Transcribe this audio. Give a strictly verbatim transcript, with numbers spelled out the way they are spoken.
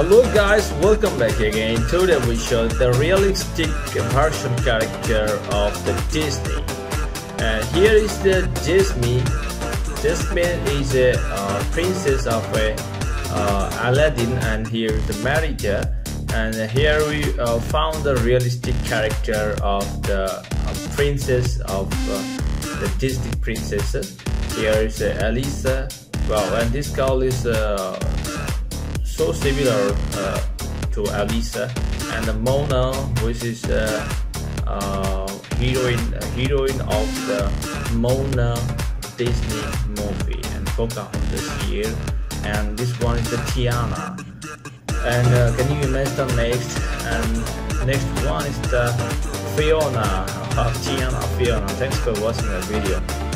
Hello guys, welcome back again. Today we show the realistic version character of the Disney. And here is the Disney. Disney is a uh, princess of a, uh, Aladdin, and here is the marriage. And here we uh, found the realistic character of the uh, princess of uh, the Disney princesses. Here is uh, Elsa. Wow, and this cowl is uh, so similar uh, to Elsa. And the Mona, which is uh, uh, heroine uh, heroine of the Mona Disney movie and Pocahontas here. And this one is the Tiana. And uh, can you imagine the next? And next one is the Fiona. Uh, Tiana Fiona. Thanks for watching the video.